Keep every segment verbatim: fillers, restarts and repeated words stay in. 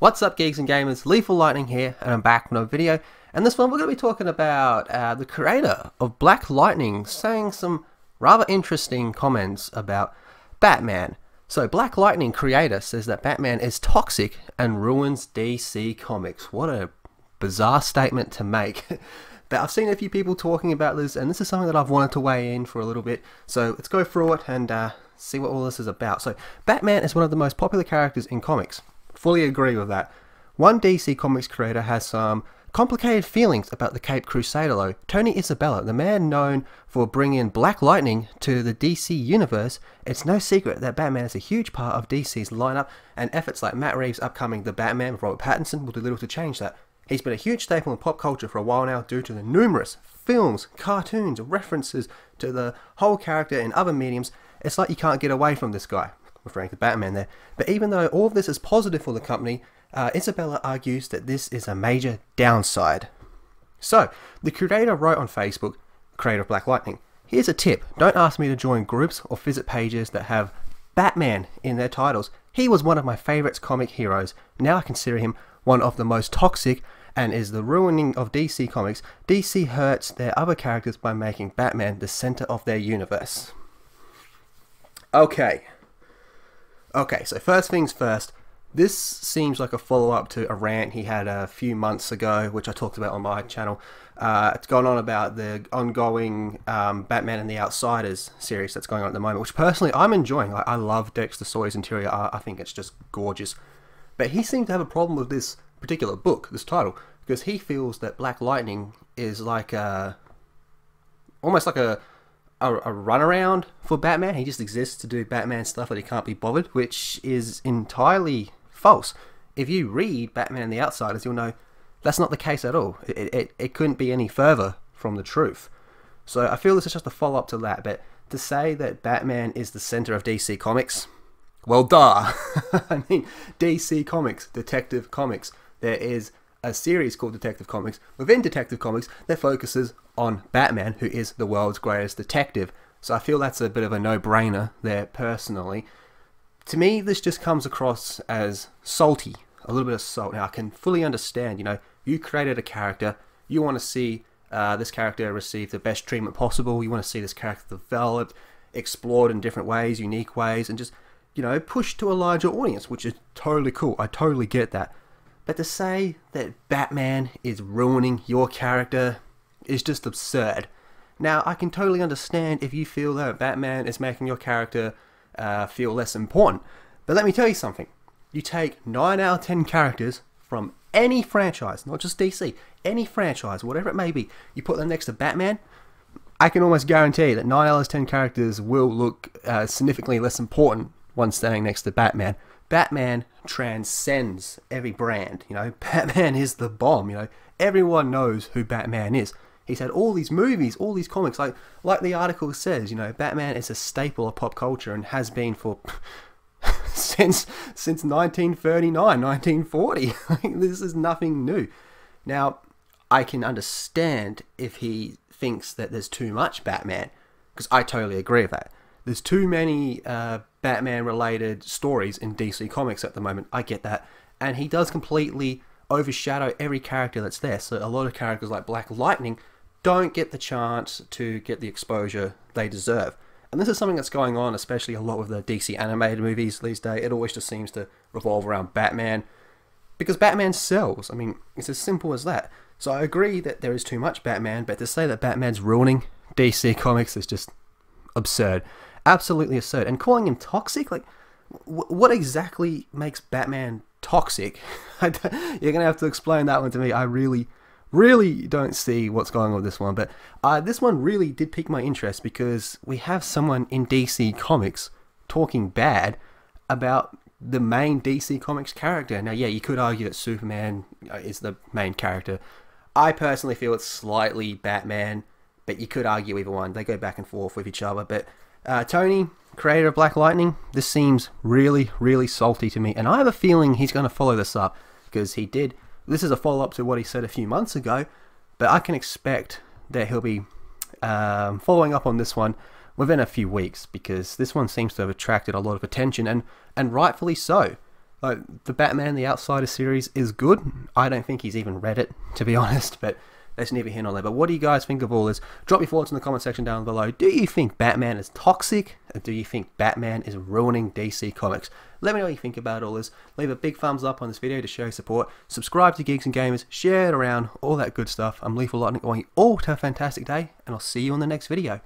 What's up, Geeks and Gamers? Lethal Lightning here, and I'm back with another video. And this one we're going to be talking about uh, the creator of Black Lightning saying some rather interesting comments about Batman. So Black Lightning creator says that Batman is toxic and ruins D C Comics. What a bizarre statement to make. But I've seen a few people talking about this, and this is something that I've wanted to weigh in for a little bit. So let's go through it and uh, see what all this is about. So Batman is one of the most popular characters in comics. Fully agree with that. One D C Comics creator has some complicated feelings about the Caped Crusader though. Tony Isabella, the man known for bringing Black Lightning to the D C universe, it's no secret that Batman is a huge part of D C's lineup, and efforts like Matt Reeves' upcoming The Batman with Robert Pattinson will do little to change that. He's been a huge staple in pop culture for a while now due to the numerous films, cartoons, references to the whole character in other mediums. It's like you can't get away from this guy. Referring to Batman there. But even though all of this is positive for the company, uh, Isabella argues that this is a major downside. So, the creator wrote on Facebook, creator of Black Lightning, here's a tip, don't ask me to join groups or visit pages that have Batman in their titles. He was one of my favourites comic heroes. Now I consider him one of the most toxic and is the ruining of D C Comics. D C hurts their other characters by making Batman the centre of their universe. Okay. Okay, so first things first, this seems like a follow-up to a rant he had a few months ago, which I talked about on my channel. Uh, it's gone on about the ongoing um, Batman and the Outsiders series that's going on at the moment, which personally I'm enjoying. I, I love Dex Desoy's interior art. I think it's just gorgeous. But he seems to have a problem with this particular book, this title, because he feels that Black Lightning is like a... almost like a... A, a runaround for Batman. He just exists to do Batman stuff that he can't be bothered, which is entirely false. If you read Batman and the Outsiders, you'll know that's not the case at all. It, it, it couldn't be any further from the truth. So I feel this is just a follow-up to that, but to say that Batman is the center of D C Comics, well, duh. I mean, D C Comics, Detective Comics. There is a series called Detective Comics. Within Detective Comics, that focuses on Batman, who is the world's greatest detective. So I feel that's a bit of a no-brainer there, personally. To me, this just comes across as salty, a little bit of salt. Now, I can fully understand, you know, you created a character, you want to see uh, this character receive the best treatment possible, you want to see this character developed, explored in different ways, unique ways, and just, you know, pushed to a larger audience, which is totally cool. I totally get that. But to say that Batman is ruining your character is just absurd. Now, I can totally understand if you feel that Batman is making your character uh, feel less important. But let me tell you something. You take nine out of ten characters from any franchise, not just D C, any franchise, whatever it may be, you put them next to Batman, I can almost guarantee that nine out of ten characters will look uh, significantly less important when standing next to Batman. Batman transcends every brand, you know, Batman is the bomb, you know, everyone knows who Batman is. He's had all these movies, all these comics, like like the article says, you know, Batman is a staple of pop culture and has been for, since since nineteen thirty-nine, nineteen forty, this is nothing new. Now, I can understand if he thinks that there's too much Batman, because I totally agree with that. There's too many uh, Batman-related stories in D C Comics at the moment. I get that. And he does completely overshadow every character that's there. So a lot of characters like Black Lightning don't get the chance to get the exposure they deserve. And this is something that's going on, especially a lot with the D C animated movies these days. It always just seems to revolve around Batman. Because Batman sells. I mean, it's as simple as that. So I agree that there is too much Batman, but to say that Batman's ruining D C Comics is just absurd. Absolutely absurd. And calling him toxic, like, wh what exactly makes Batman toxic? You're going to have to explain that one to me. I really, really don't see what's going on with this one. But uh, this one really did pique my interest because we have someone in D C Comics talking bad about the main D C Comics character. Now, yeah, you could argue that Superman is the main character. I personally feel it's slightly Batman, but you could argue either one. They go back and forth with each other, but... Uh, Tony, creator of Black Lightning, this seems really, really salty to me. And I have a feeling he's going to follow this up because he did. This is a follow-up to what he said a few months ago, but I can expect that he'll be um, following up on this one within a few weeks because this one seems to have attracted a lot of attention and, and rightfully so. Like, the Batman and the Outsiders series is good. I don't think he's even read it, to be honest, but that's neither here nor there. But what do you guys think of all this? Drop your thoughts in the comment section down below. Do you think Batman is toxic? Or do you think Batman is ruining D C Comics? Let me know what you think about all this. Leave a big thumbs up on this video to show your support. Subscribe to Geeks and Gamers. Share it around. All that good stuff. I'm Lethal Lightning. I want you all to have a fantastic day, and I'll see you on the next video.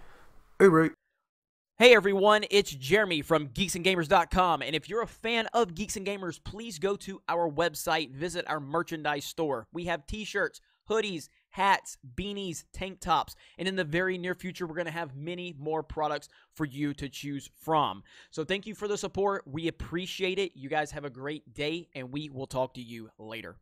Uru. Hey everyone, it's Jeremy from geeks and gamers dot com, and if you're a fan of Geeks and Gamers, please go to our website, visit our merchandise store. We have t-shirts, hoodies, hats, beanies, tank tops, and in the very near future, we're going to have many more products for you to choose from. So thank you for the support. We appreciate it. You guys have a great day, and we will talk to you later.